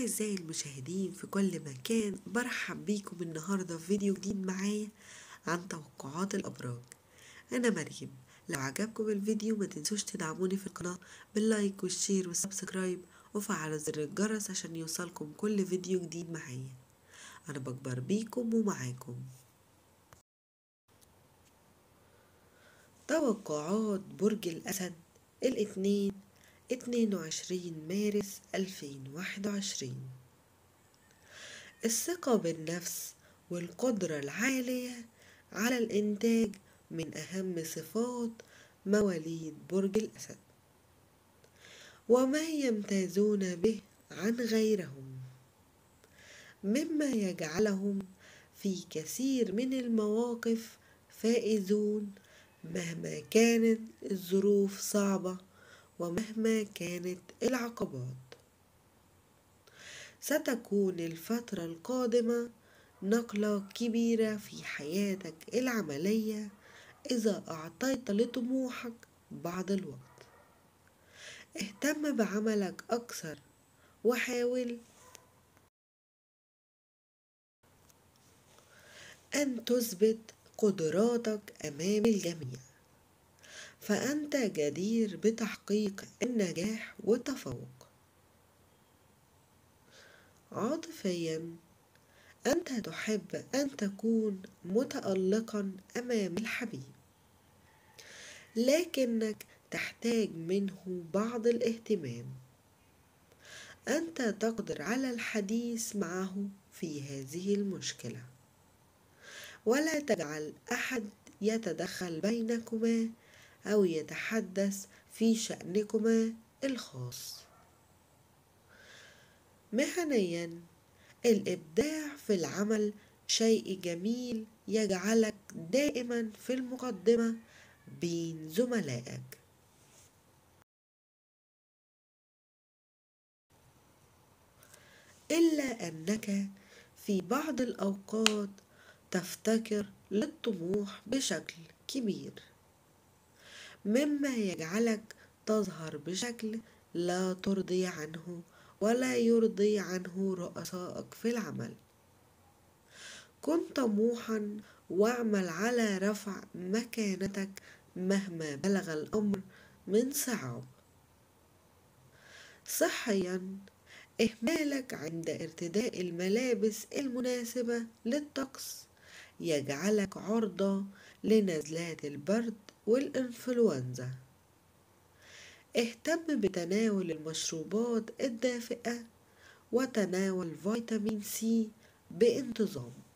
أعزائي المشاهدين في كل مكان، برحب بيكم النهاردة في فيديو جديد معايا عن توقعات الأبراج. أنا مريم. لو عجبكم الفيديو ما تنسوش تدعموني في القناة باللايك والشير والسبسكرايب، وفعلوا زر الجرس عشان يوصلكم كل فيديو جديد معايا. أنا بكبر بيكم ومعاكم. توقعات برج الأسد الاثنين 22 مارس 2021. الثقة بالنفس والقدرة العالية على الإنتاج من أهم صفات مواليد برج الأسد وما يمتازون به عن غيرهم، مما يجعلهم في كثير من المواقف فائزون مهما كانت الظروف صعبة ومهما كانت العقبات. ستكون الفترة القادمة نقلة كبيرة في حياتك العملية إذا أعطيت لطموحك بعض الوقت. اهتم بعملك أكثر وحاول أن تثبت قدراتك أمام الجميع، فأنت جدير بتحقيق النجاح والتفوق. عاطفيا، أنت تحب أن تكون متألقا أمام الحبيب، لكنك تحتاج منه بعض الاهتمام. أنت تقدر على الحديث معه في هذه المشكلة، ولا تجعل أحد يتدخل بينكما أو يتحدث في شأنكما الخاص. مهنيا، الإبداع في العمل شيء جميل يجعلك دائما في المقدمة بين زملائك. إلا أنك في بعض الأوقات تفتكر للطموح بشكل كبير، مما يجعلك تظهر بشكل لا ترضي عنه ولا يرضي عنه رؤسائك في العمل. كن طموحا واعمل على رفع مكانتك مهما بلغ الأمر من صعاب. صحيا، إهمالك عند ارتداء الملابس المناسبة للطقس يجعلك عرضة لنزلات البرد والإنفلونزا. اهتم بتناول المشروبات الدافئة وتناول فيتامين سي بانتظام.